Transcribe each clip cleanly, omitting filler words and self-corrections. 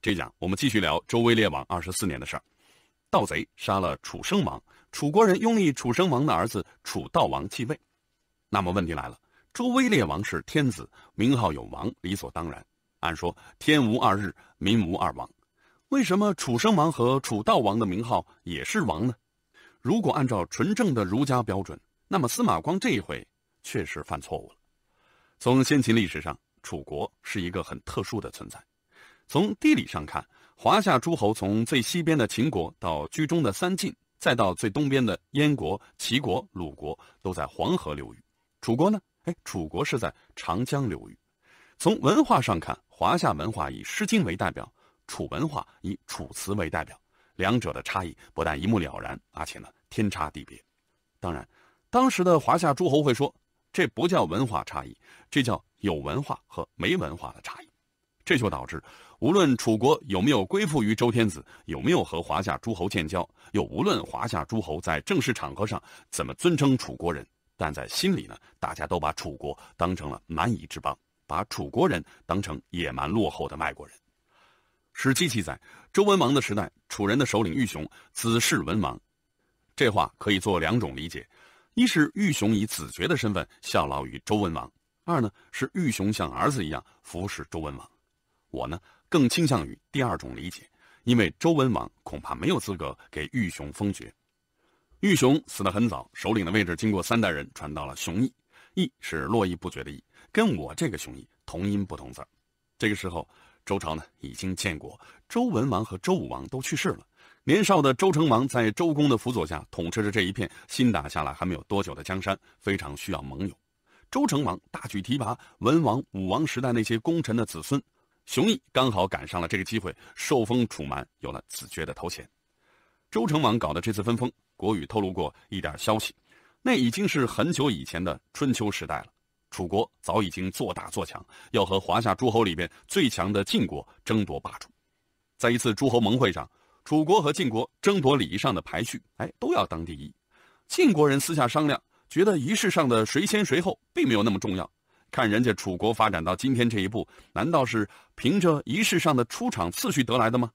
这讲我们继续聊周威烈王24年的事儿。盗贼杀了楚生王，楚国人拥立楚生王的儿子楚悼王继位。那么问题来了，周威烈王是天子，名号有王，理所当然。按说天无二日，民无二王，为什么楚生王和楚悼王的名号也是王呢？如果按照纯正的儒家标准，那么司马光这一回确实犯错误了。从先秦历史上，楚国是一个很特殊的存在。从地理上看，华夏诸侯从最西边的秦国到居中的三晋，再到最东边的燕国、齐国、鲁国，都在黄河流域。楚国呢？楚国是在长江流域。从文化上看，华夏文化以《诗经》为代表，楚文化以《楚辞》为代表，两者的差异不但一目了然，而且呢天差地别。当然，当时的华夏诸侯会说，这不叫文化差异，这叫有文化和没文化的差异。这就导致，无论楚国有没有归附于周天子，有没有和华夏诸侯建交，又无论华夏诸侯在正式场合上怎么尊称楚国人，但在心里呢，大家都把楚国当成了蛮夷之邦，把楚国人当成野蛮落后的外国人。史记记载，周文王的时代，楚人的首领玉熊，子谥文王。这话可以做两种理解，一是玉熊以子爵的身份效劳于周文王，二呢是玉熊像儿子一样服侍周文王。我呢更倾向于第二种理解，因为周文王恐怕没有资格给玉熊封爵。玉熊死得很早，首领的位置经过3代人传到了熊绎，绎是络绎不绝的绎，跟我这个熊绎同音不同字。这个时候周朝呢已经建国，周文王和周武王都去世了，年少的周成王在周公的辅佐下统治着这一片新打下来还没有多久的江山，非常需要盟友。周成王大举提拔文王、武王时代那些功臣的子孙，熊绎刚好赶上了这个机会，受封楚蛮，有了子爵的头衔。周成王搞的这次分封，国语透露过一点消息，那已经是很久以前的春秋时代了。楚国早已经做大做强，要和华夏诸侯里边最强的晋国争夺霸主。在一次诸侯盟会上，楚国和晋国争夺礼仪上的排序，都要当第一。晋国人私下商量，觉得仪式上的谁先谁后并没有那么重要。看人家楚国发展到今天这一步，难道是凭着仪式上的出场次序得来的吗？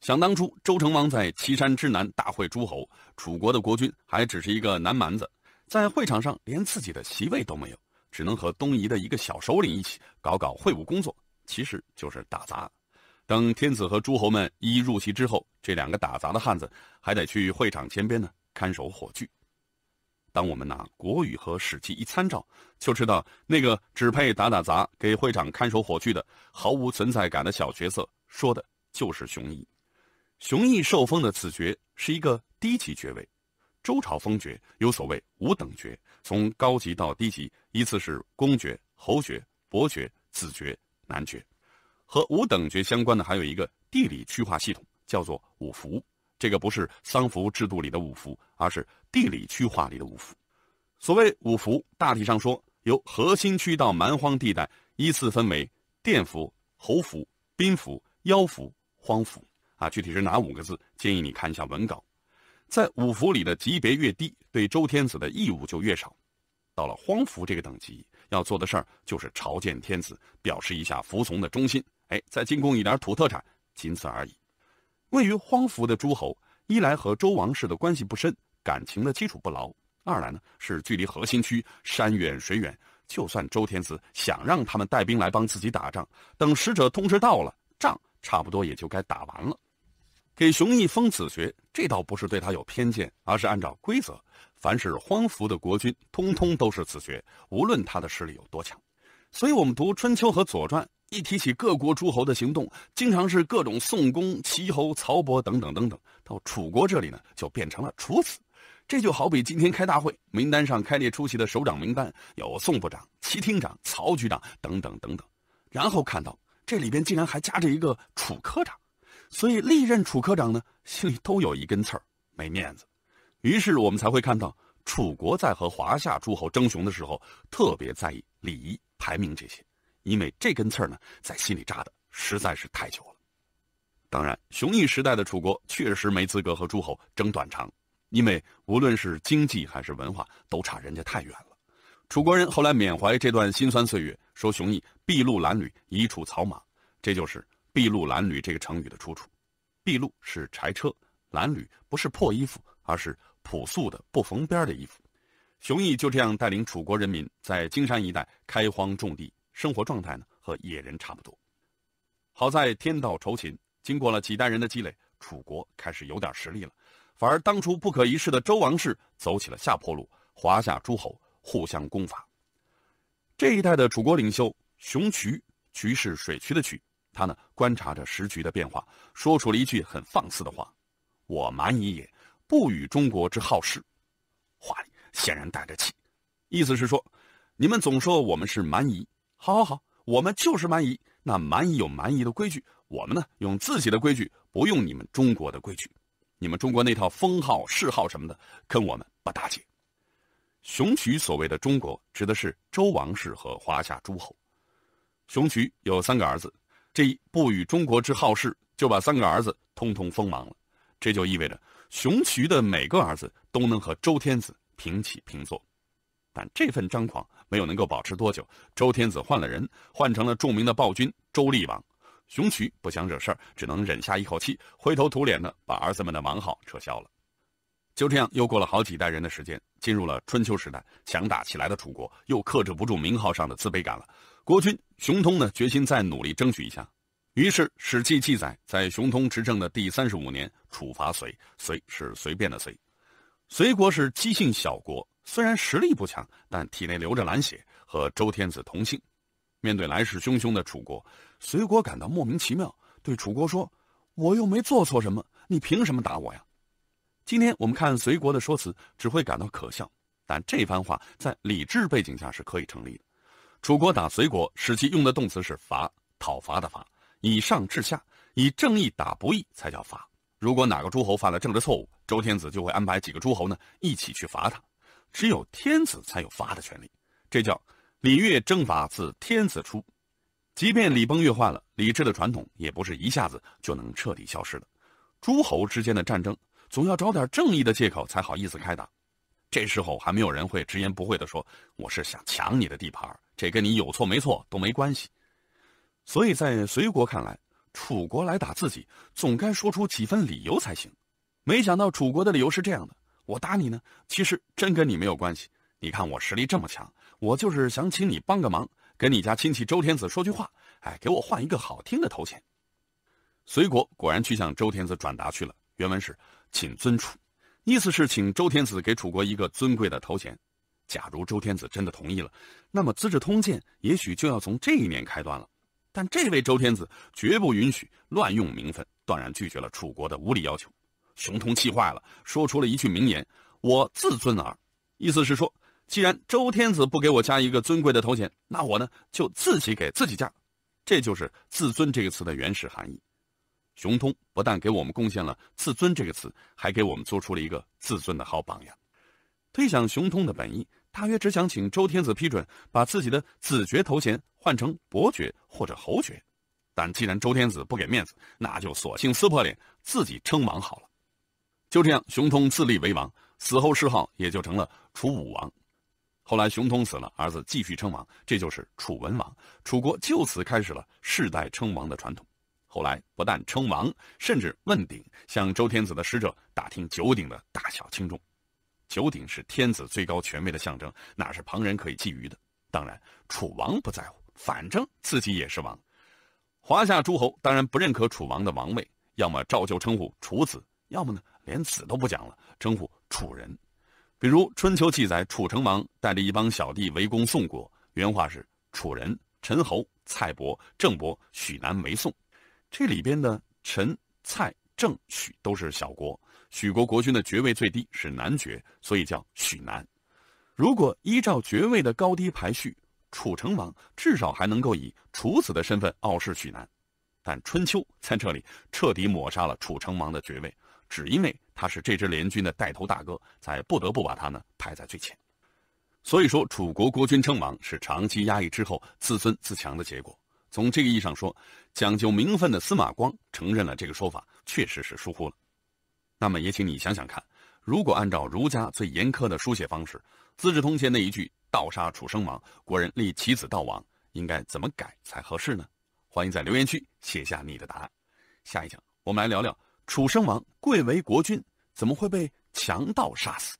想当初，周成王在岐山之南大会诸侯，楚国的国君还只是一个南蛮子，在会场上连自己的席位都没有，只能和东夷的一个小首领一起搞会务工作，其实就是打杂。等天子和诸侯们一一入席之后，这两个打杂的汉子还得去会场前边呢看守火炬。当我们拿国语和史记一参照，就知道那个只配打打杂给会场看守火炬的毫无存在感的小角色，说的就是熊绎。熊绎受封的子爵是一个低级爵位，周朝封爵有所谓5等爵，从高级到低级依次是公爵、侯爵、伯爵、子爵、男爵。和5等爵相关的还有一个地理区划系统，叫做五服。这个不是丧服制度里的五服，而是地理区划里的五服。所谓五服，大体上说由核心区到蛮荒地带依次分为甸服、侯服、宾服、妖服、荒服啊，具体是哪5个字，建议你看一下文稿。在五服里的级别越低，对周天子的义务就越少。到了荒服这个等级，要做的事儿就是朝见天子，表示一下服从的忠心，再进贡一点土特产，仅此而已。位于荒服的诸侯，一来和周王室的关系不深，感情的基础不牢；二来呢是距离核心区山远水远，就算周天子想让他们带兵来帮自己打仗，等使者通知到了，仗差不多也就该打完了。给熊绎封子爵，这倒不是对他有偏见，而是按照规则，凡是荒服的国君，通通都是子爵，无论他的实力有多强。所以我们读春秋和左传，一提起各国诸侯的行动，经常是各种宋公、齐侯、曹伯等等等等，到楚国这里呢，就变成了楚子。这就好比今天开大会，名单上开列出席的首长名单，有宋部长、齐厅长、曹局长等等等等，然后看到这里边竟然还夹着一个楚科长，所以历任楚科长呢，心里都有一根刺儿，没面子。于是我们才会看到楚国在和华夏诸侯争雄的时候，特别在意礼仪、排名这些，因为这根刺儿呢，在心里扎的实在是太久了。当然，熊绎时代的楚国确实没资格和诸侯争短长，因为无论是经济还是文化，都差人家太远了。楚国人后来缅怀这段辛酸岁月，说熊绎筚路蓝缕，以楚草莽，这就是筚路蓝缕这个成语的出处。筚路是柴车，蓝缕不是破衣服，而是朴素的不缝边的衣服。熊绎就这样带领楚国人民在荆山一带开荒种地，生活状态呢和野人差不多。好在天道酬勤，经过了几代人的积累，楚国开始有点实力了。反而当初不可一世的周王室走起了下坡路，华夏诸侯互相攻伐。这一代的楚国领袖熊渠，渠是水渠的渠，他呢观察着时局的变化，说出了一句很放肆的话：“我蛮夷也，不与中国之好事。”话里显然带着气，意思是说，你们总说我们是蛮夷，好好好，我们就是蛮夷。那蛮夷有蛮夷的规矩，我们呢用自己的规矩，不用你们中国的规矩。你们中国那套封号、谥号什么的，跟我们不搭界。熊渠所谓的中国，指的是周王室和华夏诸侯。熊渠有三个儿子，这一不与中国之好事，就把三个儿子通通封王了。这就意味着熊渠的每个儿子都能和周天子平起平坐，但这份张狂没有能够保持多久。周天子换了人，换成了著名的暴君周厉王。熊渠不想惹事儿，只能忍下一口气，灰头土脸的把儿子们的王号撤销了。就这样，又过了好几代人的时间，进入了春秋时代，强大起来的楚国又克制不住名号上的自卑感了。国君熊通呢，决心再努力争取一下。于是《史记》记载，在熊通执政的第35年，楚伐隋。隋是随便的隋。隋国是姬姓小国，虽然实力不强，但体内流着蓝血，和周天子同姓。面对来势汹汹的楚国，隋国感到莫名其妙，对楚国说：“我又没做错什么，你凭什么打我呀？”今天我们看隋国的说辞，只会感到可笑，但这番话在理智背景下是可以成立的。楚国打隋国，史记用的动词是伐，讨伐的伐，以上至下，以正义打不义才叫伐。如果哪个诸侯犯了政治错误，周天子就会安排几个诸侯呢一起去罚他，只有天子才有罚的权利，这叫礼乐征伐自天子出。即便礼崩乐坏了，礼制的传统也不是一下子就能彻底消失的。诸侯之间的战争总要找点正义的借口才好意思开打，这时候还没有人会直言不讳地说：“我是想抢你的地盘，这跟你有错没错都没关系。”所以在隋国看来，楚国来打自己，总该说出几分理由才行。没想到楚国的理由是这样的：“我打你呢，其实真跟你没有关系。你看我实力这么强，我就是想请你帮个忙，跟你家亲戚周天子说句话，哎，给我换一个好听的头衔。”隋国果然去向周天子转达去了，原文是请尊楚，意思是请周天子给楚国一个尊贵的头衔。假如周天子真的同意了，那么《资治通鉴》也许就要从这一年开端了。但这位周天子绝不允许乱用名分，断然拒绝了楚国的无理要求。熊通气坏了，说出了一句名言：“我自尊耳。”意思是说，既然周天子不给我加一个尊贵的头衔，那我呢就自己给自己加。这就是自尊这个词的原始含义。熊通不但给我们贡献了自尊这个词，还给我们做出了一个自尊的好榜样。推想熊通的本意，大约只想请周天子批准把自己的子爵头衔换成伯爵或者侯爵，但既然周天子不给面子，那就索性撕破脸自己称王好了。就这样，熊通自立为王，死后谥号也就成了楚武王。后来熊通死了，儿子继续称王，这就是楚文王。楚国就此开始了世代称王的传统。后来不但称王，甚至问鼎，向周天子的使者打听九鼎的大小轻重。九鼎是天子最高权威的象征，哪是旁人可以觊觎的？当然，楚王不在乎，反正自己也是王。华夏诸侯当然不认可楚王的王位，要么照旧称呼楚子，要么呢连子都不讲了，称呼楚人。比如春秋记载，楚成王带着一帮小弟围攻宋国，原话是：“楚人、陈侯、蔡伯、郑伯、许南为宋。”这里边的陈、蔡、郑、许都是小国，许国国君的爵位最低是男爵，所以叫许南。如果依照爵位的高低排序，楚成王至少还能够以楚子的身份傲视许南，但春秋在这里彻底抹杀了楚成王的爵位，只因为他是这支联军的带头大哥，才不得不把他呢排在最前。所以说，楚国国君称王是长期压抑之后自尊自强的结果。从这个意义上说，讲究名分的司马光承认了这个说法确实是疏忽了。那么也请你想想看，如果按照儒家最严苛的书写方式，《资治通鉴》那一句“盗杀楚生王，国人立其子悼王”应该怎么改才合适呢？欢迎在留言区写下你的答案。下一讲我们来聊聊楚生王贵为国君，怎么会被强盗杀死？